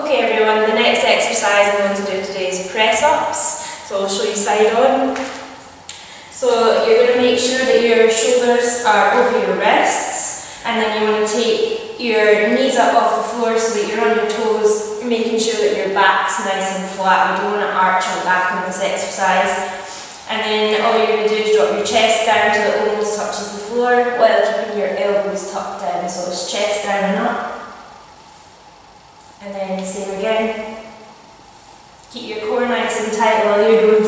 Okay everyone, the next exercise I'm going to do today is press-ups. So I'll show you side on. So you're going to make sure that your shoulders are over your wrists, and then you want to take your knees up off the floor so that you're on your toes, making sure that your back's nice and flat. We don't want to arch our back in this exercise. And then all you're going to do is drop your chest down till it almost touches the floor while keeping your elbows tucked in. So it's chest down and up. And then same again. Keep your core nice and tight while you're going.